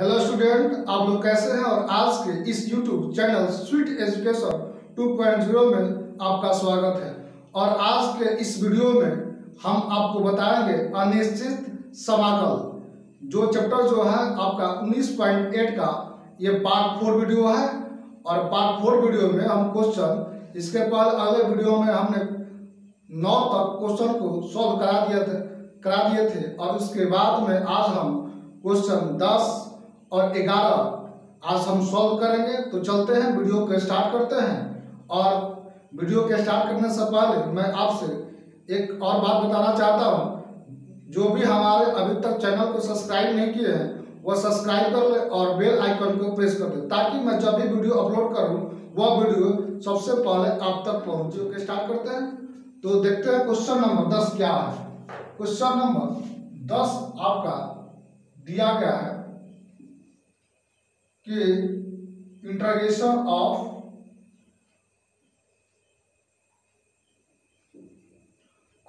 Hello student, आप लोग कैसे हैं और आज के इस YouTube चैनल स्वीट एजुकेशन 2.0 में आपका स्वागत है। और आज के इस वीडियो में हम आपको बताएंगे अनिश्चित समाकल, जो चैप्टर जो है आपका 19.8 का, ये पार्ट 4 वीडियो है। और पार्ट 4 वीडियो में हम क्वेश्चन, इसके बाद अगले वीडियो में हमने 9 तक क्वेश्चन को सॉल्व करा दिए थे और उसके बाद में आज हम क्वेश्चन 10 और 11 आज हम सॉल्व करेंगे। तो चलते हैं, वीडियो को स्टार्ट करते हैं। और वीडियो के स्टार्ट करने से पहले मैं आपसे एक और बात बताना चाहता हूँ, जो भी हमारे अभी तक चैनल को सब्सक्राइब नहीं किए हैं वो सब्सक्राइब कर ले और बेल आइकन को प्रेस कर दे, ताकि मैं जब भी वीडियो अपलोड करूँ वह वीडियो सबसे पहले आप तक पहुँचे। ओके, स्टार्ट करते हैं। तो देखते हैं क्वेश्चन नंबर 10 क्या है। क्वेश्चन नंबर 10 आपका दिया गया है कि इंटीग्रेशन ऑफ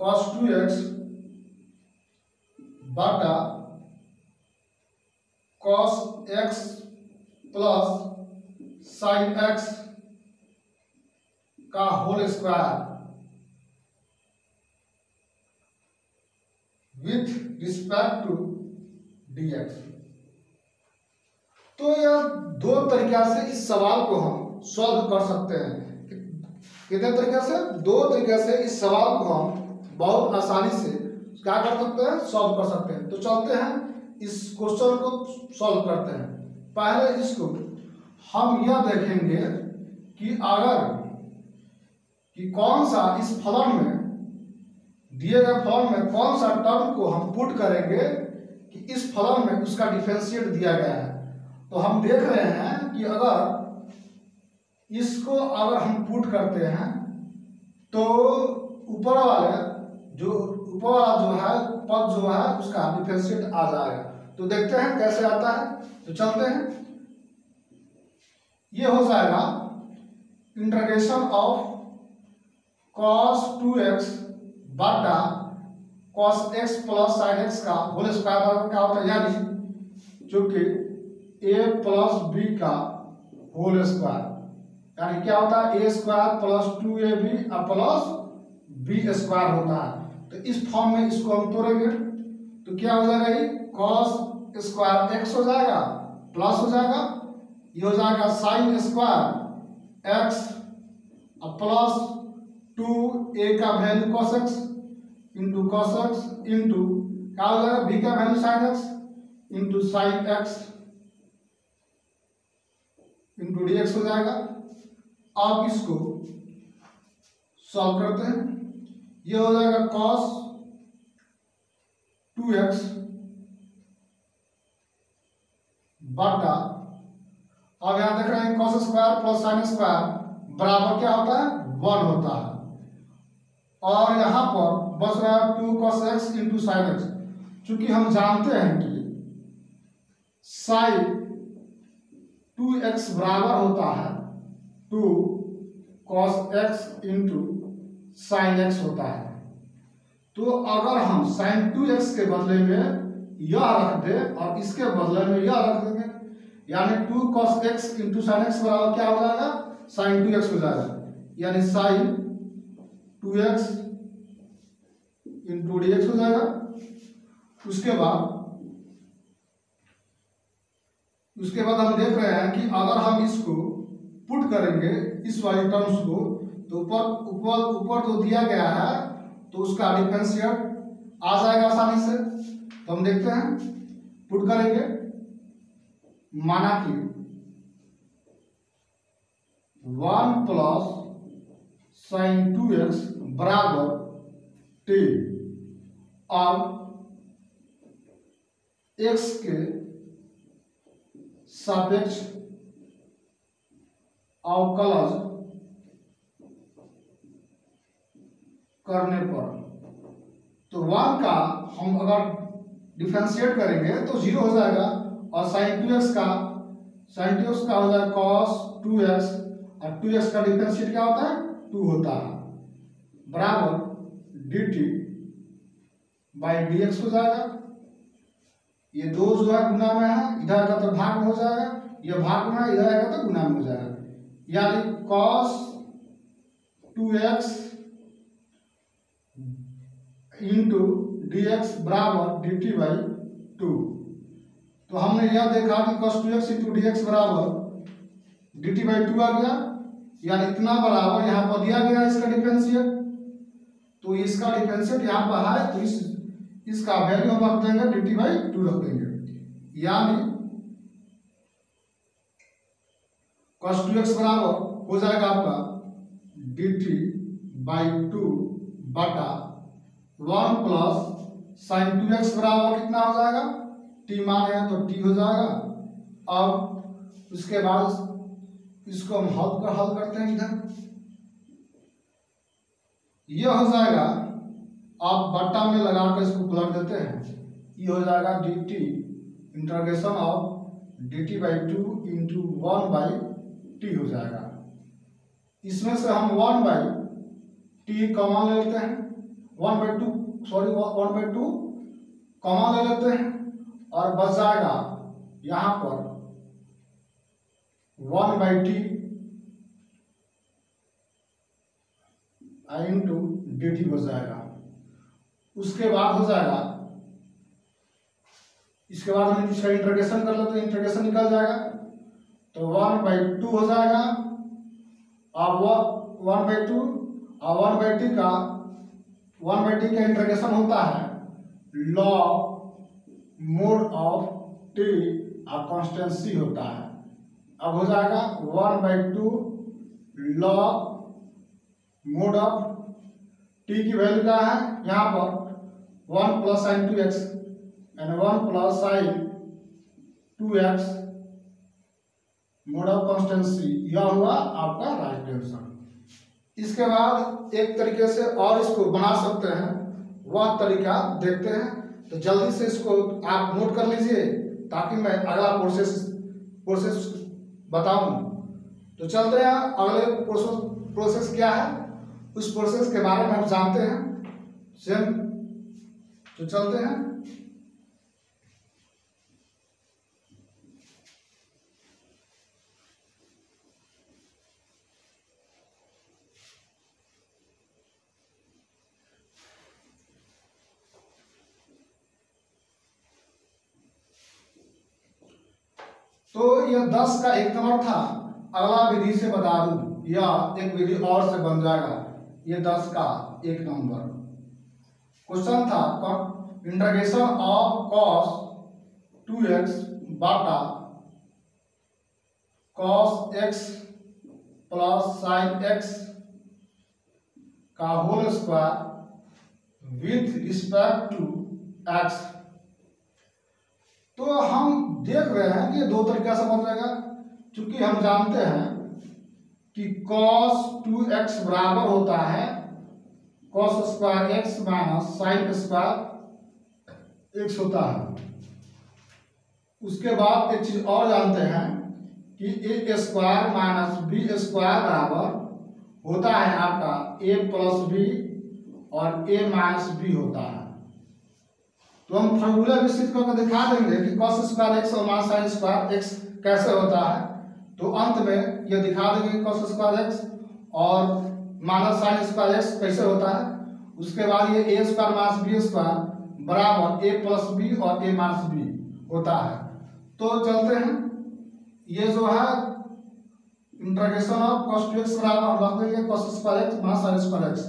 cos 2x बटा cos x plus sin x का whole square with respect to dx। तो यह दो तरीका से इस सवाल को हम सॉल्व कर सकते हैं। कितने तरीके से? दो तरीके से इस सवाल को हम बहुत आसानी से क्या कर सकते हैं, सॉल्व कर सकते हैं। तो चलते हैं, इस क्वेश्चन को सॉल्व करते हैं। पहले इसको हम यह देखेंगे कि कौन सा इस फलन में, दिए गए फलन में कौन सा टर्म को हम पुट करेंगे कि इस फलन में उसका डिफरेंशिएट दिया गया है। तो हम देख रहे हैं कि अगर इसको हम पुट करते हैं तो ऊपर वाले जो है पद जो है उसका डिफरेंशिएट आ जाएगा। तो देखते हैं कैसे आता है। तो चलते हैं, ये हो जाएगा इंटीग्रेशन ऑफ cos 2x बटा cos x plus sin x का होल स्क्वायर क्या होता है, यानी जो कि a प्लस बी का होल स्क्वायर, यानी क्या होता है a square plus 2ab plus b square होता है। तो इस फॉर्म में इसको हम तोड़ेंगे तो क्या हो जाएगा, ये cos स्क्वायर x हो जाएगा प्लस हो जाएगा, ये हो जाएगा sin square x plus 2a का वैल्यू cos x इंटू क्या हो जाएगा b का value sin x into sin x into dx हो जाएगा। आप इसको सॉल्व करते हैं, ये हो जाएगा cos 2x बटा, अब यहां देख रहे हैं cos square plus sin square बराबर क्या होता है, 1 होता है। और यहां पर बच रहा है 2 cos x into sin x। चूंकि हम जानते हैं कि sin 2x बराबर होता है 2 cos x into sin x होता है। तो अगर हम sin 2x के बदले में यह रख दें और इसके बदले में यह रख देंगे, यानी 2 cos x into sin x बराबर क्या हो जाएगा, sin 2x हो जाएगा, यानी sin 2x इंटू dx हो जाएगा। उसके बाद हम देख रहे हैं कि अगर हम इसको पुट करेंगे इस वाली टर्म्स को, तो ऊपर तो दिया गया है तो उसका डिफरेंशिएट आ जाएगा आसानी से। तो हम देखते हैं, पुट करेंगे, माना कि 1 प्लस sin 2x बराबर 10 और x के सापेक्ष अवकलन करने पर, तो 1 का हम अगर डिफरेंशिएट करेंगे तो 0 हो जाएगा और sin 2x का हो जाएगा cos 2x और 2x का डिफरेंशिएट क्या होता है, 2 होता है, बराबर dt/dx हो जाएगा। ये 2 जो है गुना में है, इधर आएगा तो भाग हो जाएगा, यह भाग में इधर आएगा तो गुना में हो जाएगा, यानी cos 2x इंटू dx बराबर dt बाई 2। तो हमने यह देखा कि cos 2x इंटू dx बराबर dt बाई 2 आ गया, यानी इतना बराबर यहाँ पर दिया गया इसका डिफरेंशिएट, तो इसका डिफरेंशिएट यहाँ पर है, तो इसका वैल्यू हम रख देंगे dt बाई 2 रख देंगे, यानी cos 2x बराबर हो जाएगा आपका dt बाई 2 बटा 1 प्लस साइन 2x बराबर कितना हो जाएगा, t माने हैं तो t हो जाएगा। अब उसके बाद इसको हम हल करते हैं, इधर यह हो जाएगा, आप बट्टा में लगा कर इसको पलट देते हैं, ये हो जाएगा dt integration of dt by 2 into 1 by t हो जाएगा। इसमें से हम 1 बाई t कॉमन ले लेते हैं, 1 बाई 2 कॉमन ले लेते हैं, और बच जाएगा यहाँ पर 1 by t into D T बच जाएगा। उसके बाद हो जाएगा, इसके बाद हम इसका इंटीग्रेशन कर लेते हैं, इंटीग्रेशन निकल जाएगा तो 1 बाई 2 हो जाएगा। अब 1 बाई 2 और 1 बाई टी का इंटीग्रेशन होता है लॉग मोड ऑफ टी और कॉन्स्टेंट सी होता है। अब हो जाएगा 1 by 2 log mod of T की वैल्यू क्या है यहाँ पर 1 plus sine 2x and 1 plus sine 2x mod of constancy, यह हुआ आपका राइट आंसर। इसके बाद एक तरीके से और इसको बना सकते हैं, वह तरीका देखते हैं, तो जल्दी से इसको आप नोट कर लीजिए ताकि मैं अगला प्रोसेस बताऊं। तो चलते हैं अगले प्रोसेस क्या है, उस प्रोसेस के बारे में हम जानते हैं सेम। तो चलते हैं, तो यह 10 का एक नंबर था, अगला विधि से बता दूं या एक विधि और से बन जाएगा, यह 10 का एक नंबर क्वेश्चन था इंटीग्रेशन ऑफ cos 2x बाटा cos x plus sine x का whole square with respect to x। तो हम देख रहे हैं कि दो तरीका से बन जाएगा, चूंकि हम जानते हैं कि cos 2x बराबर होता है cos square x minus sine square x होता है। उसके बाद एक चीज और जानते हैं कि a square minus b square बराबर होता है आपका a प्लस बी और a माइनस बी होता है। तो हम फॉर्मूला विकसित करके दिखा देंगे कि cos स्क्वायर एक्स और माइनस साइन स्क्वायर एक्स कैसे होता है, तो अंत में यह दिखा देंगे cos स्क्वायर एक्स और माइनस साइन स्क्वायर एक्स कैसे होता है। उसके बाद ये a square minus b square बराबर a प्लस बी और a माइनस बी होता है। तो चलते हैं, ये जो है इंटीग्रेशन ऑफ cos 2x बराबर रख देंगे cos square x minus sine square x,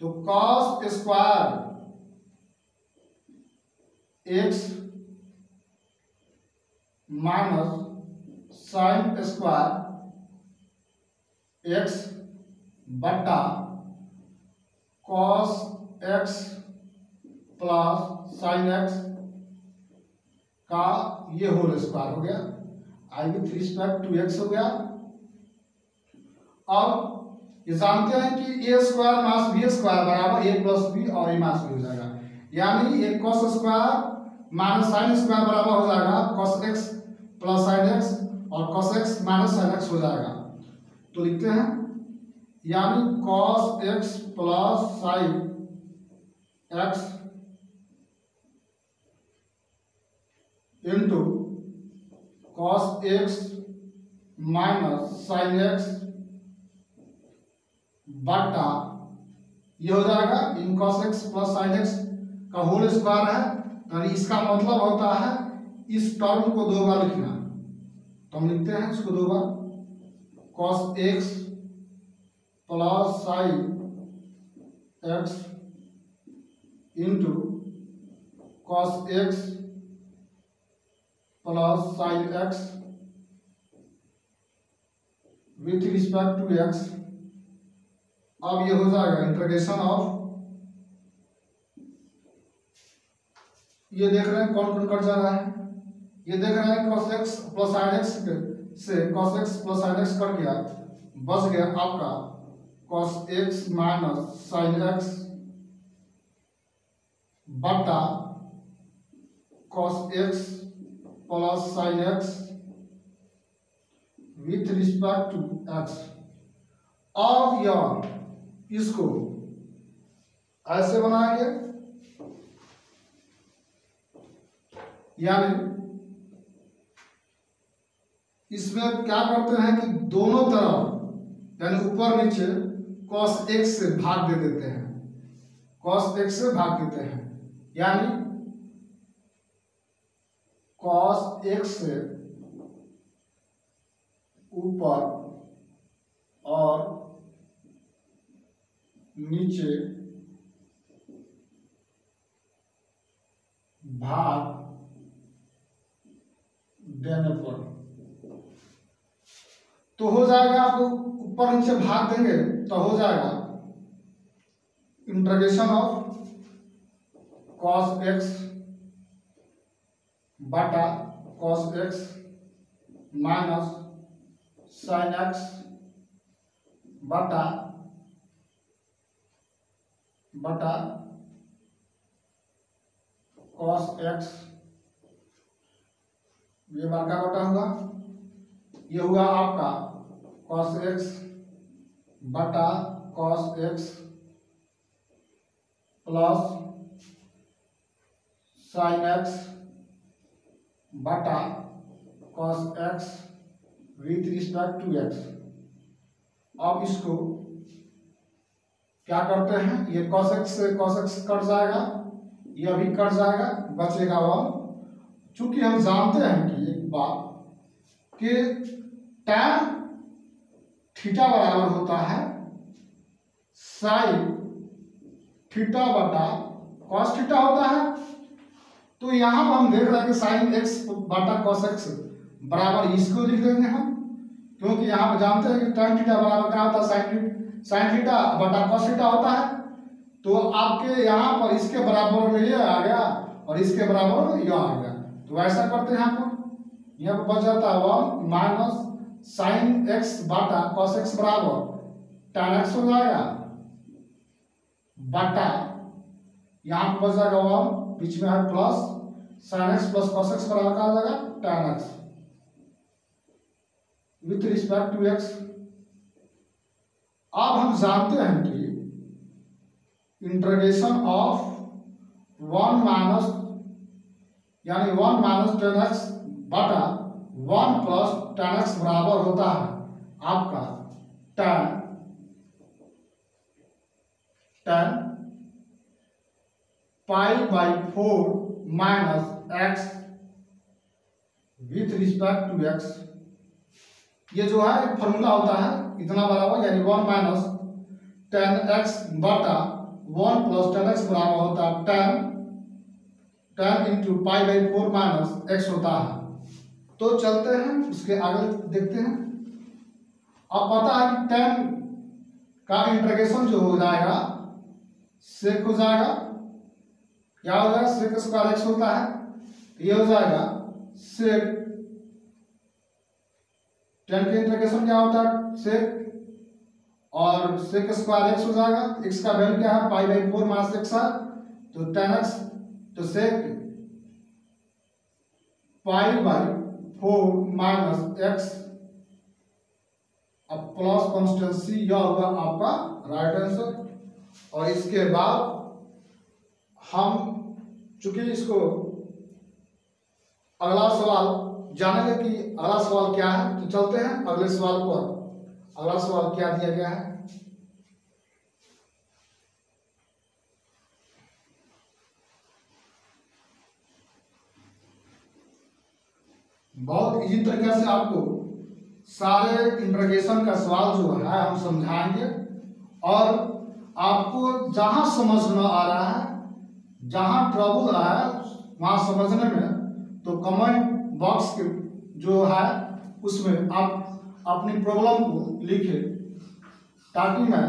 तो cos square x minus sine square x बटा cos x plus sine x का ये होल स्क्वायर हो गया, आई विथ रिस्पेक्ट टू x हो गया। अब ये जानते हैं कि a square minus b square बराबर a प्लस b और a माइनस b हो जाएगा, यानी एक cos square minus sine square बराबर हो जाएगा cos x plus sine x और cos x minus sine x हो जाएगा। तो लिखते हैं, यानी cos x plus sine x into cos x minus sine x बटा ये हो जाएगा इन cos x plus sine x का होल स्क्वायर है। और इसका मतलब होता है इस टर्म को दो बार लिखना, तो हम लिखते हैं इसको दो बार cos x plus sine x into cos x plus sine x with respect to x. अब ये हो जाएगा इंटीग्रेशन ऑफ, ये देख रहे हैं कौन कौन कट जा रहा है, ये देख रहे हैं cos x plus sine x से cos x plus sine x cut गया, बच गया आपका cos x minus sine x बटा cos x plus sine x with respect to x. अब यह इसको ऐसे बनाएंगे, यानी इसमें क्या करते हैं कि दोनों तरफ यानी ऊपर नीचे कॉस एक्स से भाग दे देते हैं, कॉस एक्स से भाग देते हैं, यानी कॉस एक्स से ऊपर और नीचे भाग देने पर तो हो जाएगा, आपको ऊपर नीचे भाग देंगे तो हो जाएगा इंटीग्रेशन ऑफ कॉस एक्स बटा cos x minus sine x बटा कॉस एक्स। ये बड़ा बटा हुआ, ये हुआ आपका कॉस एक्स बटा cos x plus sine x बटा cos x with respect to x. अब इसको क्या करते हैं, ये कॉस एक्स कट जाएगा, ये भी कट जाएगा, बचेगा वन। चूंकि हम जानते हैं कि एक बात कि टैन थीटा बराबर होता है साइन थीटा बटा कॉस थीटा होता है, तो यहाँ पर हम देख रहे हैं कि साइन एक्स बटा कॉस एक्स बराबर इसको लिख देंगे हम, क्योंकि यहाँ पर जानते हैं कि tan थीटा बराबर क्या होता है, साइन थीटा बटा कॉस थीटा होता है। तो आपके यहाँ पर इसके बराबर में ये आ गया और इसके बराबर में यह आ गया, तो ऐसा करते हैं यहाँ पर बच जाता है वन माइनस साइन एक्स बटा कॉस एक्स बराबर tan एक्स हो जाएगा बटा यहाँ पर बच जाएगा वन, बीच में है plus sine x plus cos x बराबर का आ जाएगा tan x with respect to x. अब हम जानते हैं कि इंटीग्रेशन ऑफ वन माइनस यानी वन माइनस टैन एक्स बटा वन प्लस टैन एक्स बराबर होता है आपका tan pi by four minus x with respect to x. ये जो है एक फॉर्मूला होता है इतना बराबर, यानी वन माइनस टेन एक्स बटा वन प्लस टेन एक्स बराबर होता है tan into pi by four minus x होता है। तो चलते हैं उसके आगे देखते हैं। अब पता है कि टेन का इंटीग्रेशन जो हो जाएगा सेक हो जाएगा, क्या हो जाएगा सेक स्क्वायर एक्स होता है, ये हो जाएगा सेक टेन के इंटीग्रेशन क्या होता है सेक और सेक स्क्वायर एक्स हो जाएगा, एक्स का वैल्यू क्या है pi by four minus x है तो टेन एक्स, तो sec pi by four minus x अब प्लस कॉन्स्टेंसी यह होगा आपका राइट आंसर। और इसके बाद हम चूंकि इसको अगला सवाल जानेंगे कि अगला सवाल क्या है। तो चलते हैं अगले सवाल पर। अगला सवाल क्या दिया गया है? बहुत इजी तरीके से आपको सारे इंटरगेशन का सवाल जो है हम समझाएंगे, और आपको जहां समझ में आ रहा है, जहां ट्रबल आ रहा है वहां समझने में तो कमेंट बॉक्स के जो है उसमें आप अपनी प्रॉब्लम को लिखें, ताकि मैं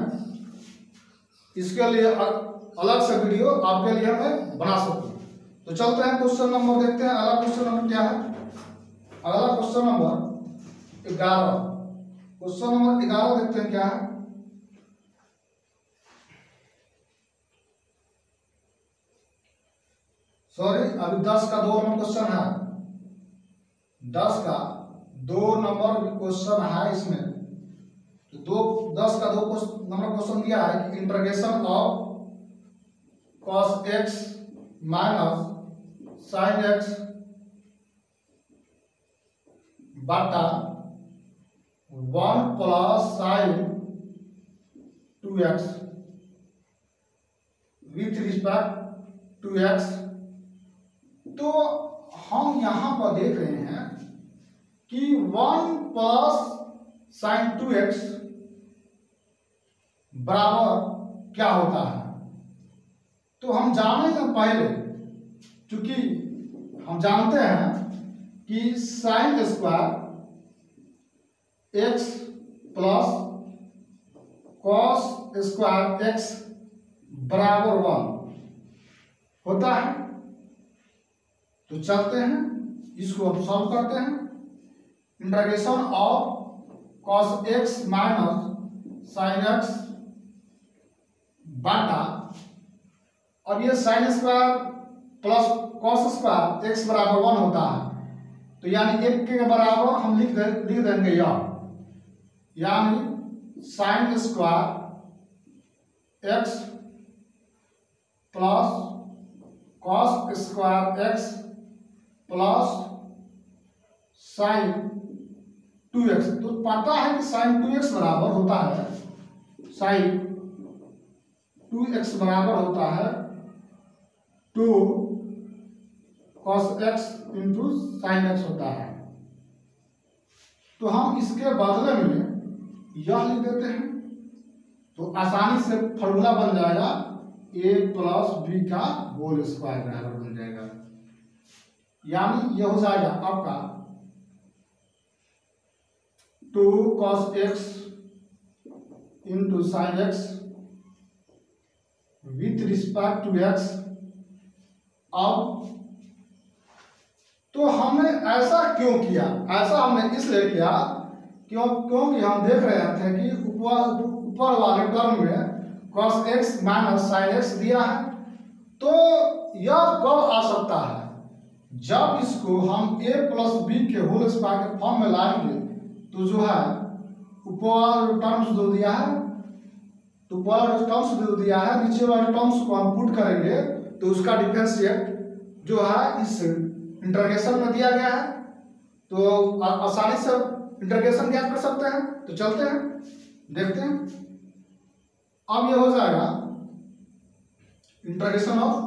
इसके लिए अलग से वीडियो आपके लिए मैं बना सकूं। तो चलते हैं क्वेश्चन नंबर देखते हैं। अगला क्वेश्चन नंबर क्या है? अगला क्वेश्चन नंबर 11। क्वेश्चन नंबर 11 देखते हैं क्या है। सॉरी, अभी 10 का 2 नंबर क्वेश्चन है। 10 का 2 नंबर क्वेश्चन है इसमें। तो 10 का 2 नंबर क्वेश्चन दिया है कि integration of cos x minus sin x बटा 1 plus sin 2x with respect 2x। तो हम यहां पर देख रहे हैं कि 1 प्लस sin 2x बराबर क्या होता है। तो हम जानेंगे पहले, चूंकि हम जानते हैं कि sin² x plus cos² x बराबर 1 होता है। तो चलते हैं इसको अब सॉल्व करते हैं। Integration of cos x minus sin x बाटा, और ये sin² प्लस cos² x बराबर 1 होता है। तो यानी 1 के बराबर हम लिख देंगे यहाँ, यानी sin² x plus cos² x plus sin 2x। तो पता है कि sin 2x बराबर होता है तो cos x × sin x होता है। तो हम इसके बदले में यह लिख देते हैं। तो आसानी से फॉर्मूला बन जाएगा a + b का होल स्क्वायर बराबर बन जाएगा, यानी यह हो जाएगा आपका 2 cos x × sin x with respect to x। अब तो हमने ऐसा क्यों किया? ऐसा हमने इसलिए किया क्योंकि हम देख रहे थे कि ऊपर वाले टर्म में cos x minus sin x दिया है। तो यह कब आ सकता है? जब इसको हम a + b के होल स्क्वायर के फॉर्म में लाएंगे, तो जो है ऊपर टर्म्स जो दिया है, तो ऊपर टर्म्स जो दिया है नीचे वाले टर्म्स को हम पुट करेंगे, तो उसका डिफरेंशिएट जो है इस इंटीग्रेशन में दिया गया है। तो आसानी से इंटीग्रेशन ज्ञात कर सकते हैं। तो चलते हैं देखते हैं। अब यह हो जाएगा integration of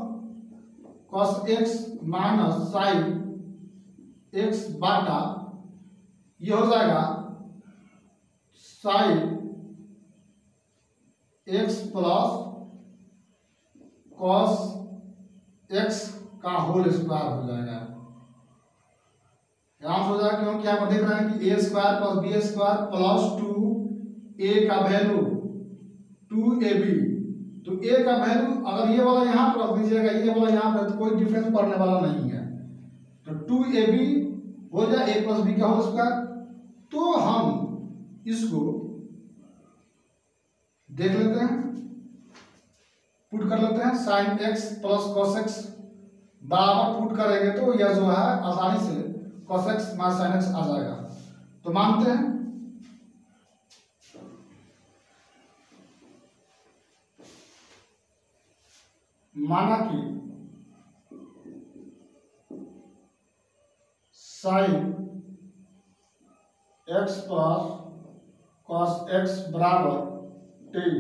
cos x minus sin x बाटा, यह हो जाएगा sin x plus cos x का होल स्क्वायर हो जाएगा। ध्यान हो जाएगा क्योंकि आप देख रहे हैं कि a² + b² + 2a का वैल्यू 2ab। तो a का वैल्यू अगर ये वाला यहाँ पर रख दीजिएगा, ये वाला यहाँ पर, तो कोई डिफरेंस पड़ने वाला नहीं है। तो 2ab हो जाए a + b का होल स्क्वायर। तो हम इसको देख लेते हैं, पुट कर लेते हैं। sin x plus cos x बराबर पुट करेंगे तो यह जो है आसानी से cos x minus sin x आ जाएगा। तो मानते हैं कि sin x plus cos x बराबर टी।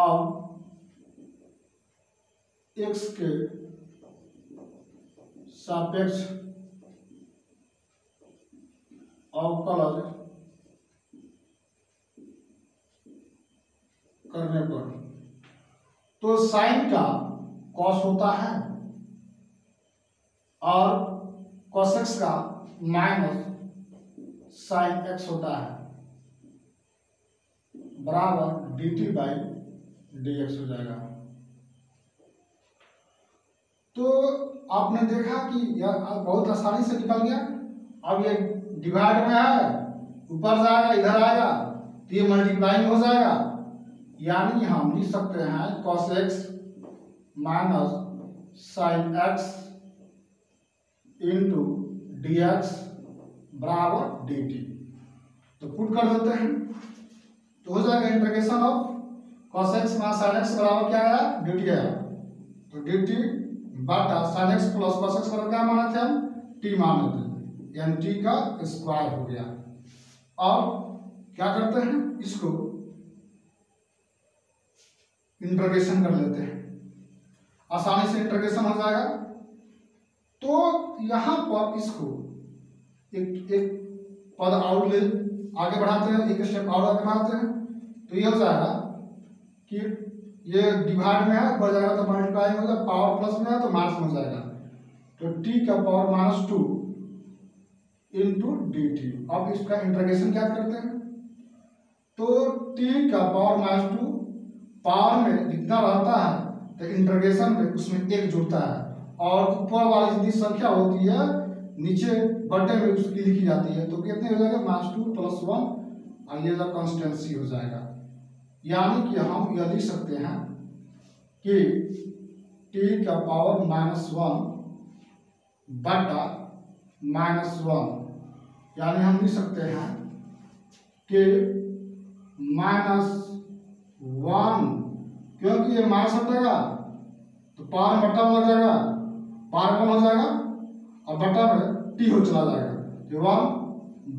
अब एक्स के सापेक्ष अवकलन करने पर तो साइन का कॉस होता है और कॉस एक्स का माइनस साइन एक्स होता है बराबर d t by d x हो जाएगा। तो आपने देखा कि यह बहुत आसानी से निकल गया। अब ये डिवाइड में है, ऊपर जाएगा, इधर आएगा तो ये मल्टीप्लाइंग हो जाएगा, यानी हम लिख सकते हैं cos x minus sine x into d x बराबर डी टी। तो पुट कर देते हैं तो हो जाएगा integration of cos x minus sine x बराबर क्या आया, डी टी आया। तो डी टी बाटा sine x plus cos x बराबर क्या माना थे हम, टी मान लेते हैं, यानी टी का स्क्वायर हो गया। और क्या करते हैं, इसको इंटीग्रेशन कर लेते हैं, आसानी से इंटीग्रेशन हो जाएगा। तो यहाँ पर इसको एक एक पद और ले आगे बढ़ाते हैं, एक स्टेप और आगे बढ़ाते हैं तो ये हो जाएगा कि ये डिवाइड में है, बढ़ जाएगा तो मल्टीप्लाई हो जाएगा, पावर प्लस में है तो माइनस हो जाएगा। तो टी का power minus two into D t. अब इसका इंटीग्रेशन क्या करते हैं तो टी का पावर माइनस टू, पावर में जितना रहता है तो इंटीग्रेशन में उसमें एक जुड़ता है और ऊपर वाली जितनी संख्या होती है नीचे बटे में उसकी लिखी जाती है। तो कितने हो जाएगा, माइनस टू प्लस वन, और ये जब कॉन्स्टेंसी हो जाएगा, यानी कि हम यह लिख सकते हैं कि टी का पावर माइनस वन बटा माइनस वन, यानी हम लिख सकते हैं कि माइनस वन, क्योंकि ये माइनस हटेगा तो पार बटा में लग जाएगा, पार वन हो जाएगा और बटा में टी हो चला जाएगा, तो वन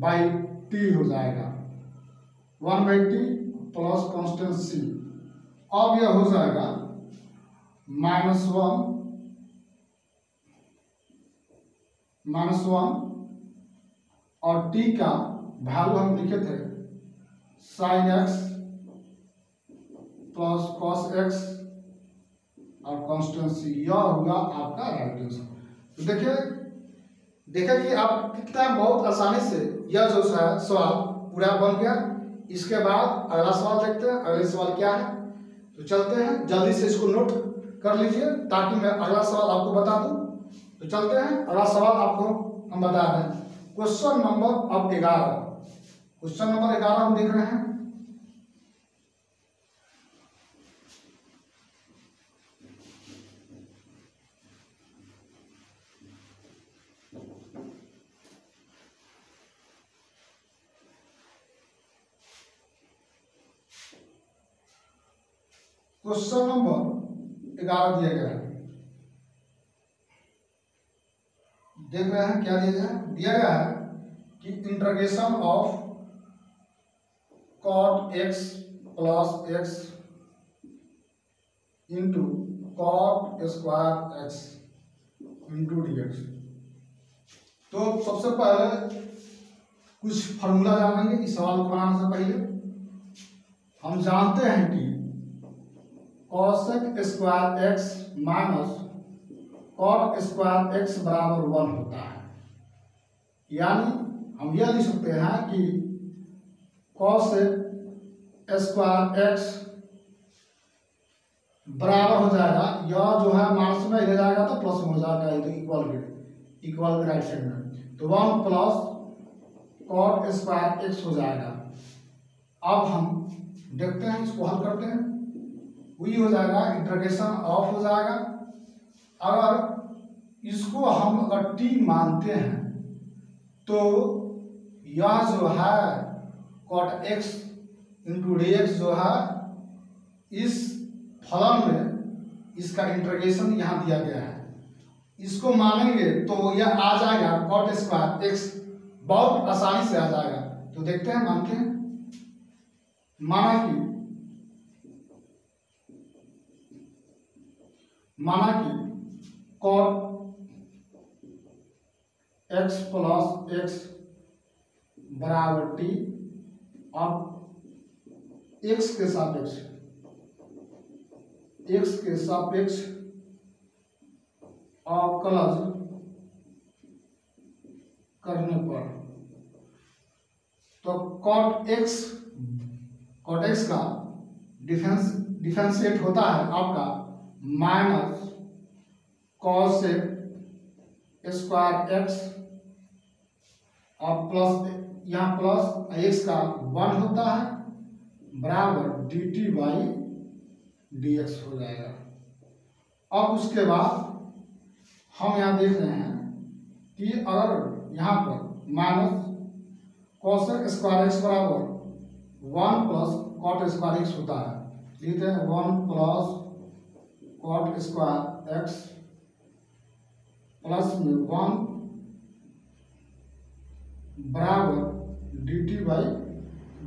बाई टी हो जाएगा, one by t plus constituency. अब यह हो जाएगा माइनस वन और टी का वैल्यू हम लिखे थे sine x plus cos x और कॉन्स्टेंसी, यह होगा आपका राइट आंसर। देखिए देखा कि आप कितना बहुत आसानी से यह जो सवाल पूरा बन गया। इसके बाद अगला सवाल देखते हैं, अगले सवाल क्या है तो चलते हैं, जल्दी से इसको नोट कर लीजिए ताकि मैं अगला सवाल आपको बता दूं। तो चलते हैं, अगला सवाल आपको हम बता रहे हैं क्वेश्चन नंबर अब 11, क्वेश्चन नंबर 11 हम देख रहे हैं। क्वेश्चन नंबर 11 दिया गया है, देख रहे हैं क्या दिया गया है कि integration of cot x plus x into cot square x into d x. तो सबसे पहले कुछ फार्मूला जानेंगे इस सवाल को बनाने से पहले। हम जानते हैं कि cosec square x minus cot square x बराबर वन होता है, यानी हम यह लिख सकते हैं कि कॉसेक स्क्वायर एक्स बराबर हो जाएगा, यह जो है माइनस में इधर जाएगा तो प्लस में हो जाएगा, तो इक्वल राइट साइड में, तो one plus cot square x हो जाएगा। अब हम देखते हैं इसको हल करते हैं, वही हो जाएगा इंटीग्रेशन ऑफ हो जाएगा। अगर इसको हम अगर टी मानते हैं तो यह जो है cot x into d x जो है इस फलन में इसका इंटीग्रेशन यहाँ दिया गया है, इसको मानेंगे तो यह आ जाएगा कॉट स्क्वायर एक्स, बहुत आसानी से आ जाएगा। तो देखते हैं, मानते हैं, माना कि cot x प्लस एक्स बराबर टी अब एक्स के सापेक्ष अवकलन करने पर तो cot x का डिफरेंशिएट होता है आपका माइनस cos स्क्वायर x और प्लस यहाँ प्लस x का 1 होता है बराबर dt बाई dx हो जाएगा। अब उसके बाद हम यहाँ देख रहे हैं कि अगर यहाँ पर माइनस cos स्क्वायर x बराबर 1 प्लस cot स्क्वायर x होता है, लिखते हैं 1 plus cot square x plus में 1 बराबर dt बाई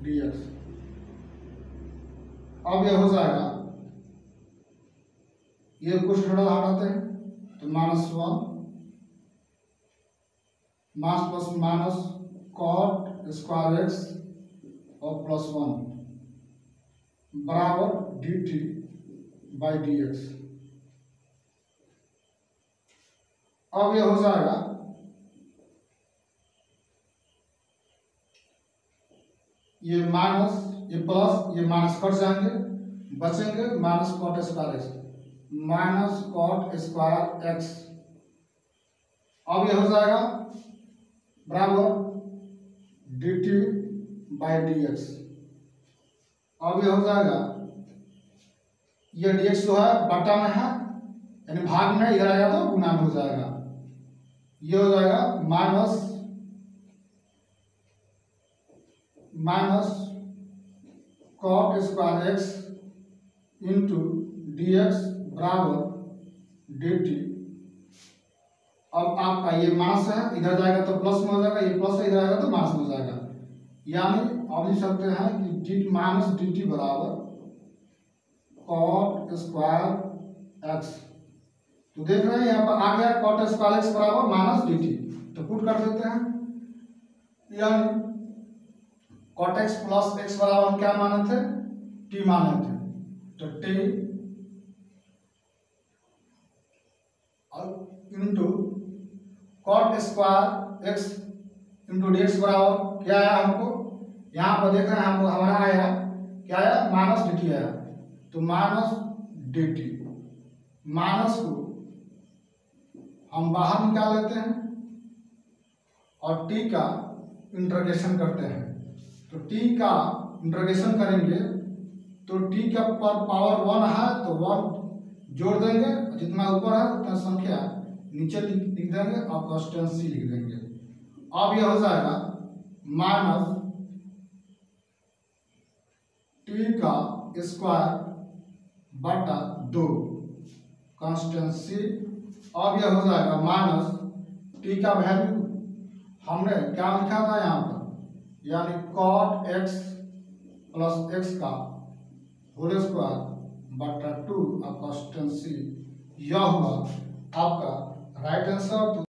dx। अब यह हो जाएगा, ये कुछ थोड़ा हटाते हैं तो minus plus minus cot square x और प्लस 1 बराबर d t by d x. अब यह हो जाएगा ये माइनस ये प्लस ये माइनस कट जाएंगे, बचेंगे minus cot square x minus cot square x. अब यह हो जाएगा बराबर d t by d x. अब यह हो जाएगा ये डी एक्स जो है बटा में है यानी भाग में, इधर आएगा तो गुना में हो जाएगा। ये हो जाएगा minus cot square x into d x बराबर डी टी। अब आपका ये माइनस है, इधर जाएगा तो प्लस में हो जाएगा, ये प्लस है इधर आएगा तो माइनस में हो जाएगा। यानी आप लिख सकते हैं कि डी माइनस डी टी बराबर कॉट स्क्वायर एक्स। तो देख रहे हैं यहाँ पर आ गया कॉट स्क्वायर एक्स बराबर माइनस डी टी, तो पुट कर देते हैं। यानी कॉट एक्स प्लस एक्स बराबर हम क्या माने थे, टी माने थे, तो t into cot square x into d x बराबर क्या आया हमको, यहाँ पर देख रहे हैं हमको हमारा आया क्या आया माइनस डी टी आया। तो माइनस डी टी माइनस को हम बाहर निकाल लेते हैं और टी का इंटीग्रेशन करते हैं। तो टी का इंटीग्रेशन करेंगे तो टी का पावर 1 है तो 1 जोड़ देंगे, जितना ऊपर है उतना संख्या नीचे लिख देंगे और कॉन्स्टेंसी लिख देंगे। अब यह हो जाएगा माइनस टी का स्क्वायर बटा 2 कॉन्स्टेंसी। अब यह हो जाएगा माइनस टी का वैल्यू हमने क्या लिखा था यहाँ पर, यानी कॉट एक्स प्लस एक्स का होल स्क्वायर बटा 2 कॉन्स्टेंसी। यह हुआ आपका राइट आंसर।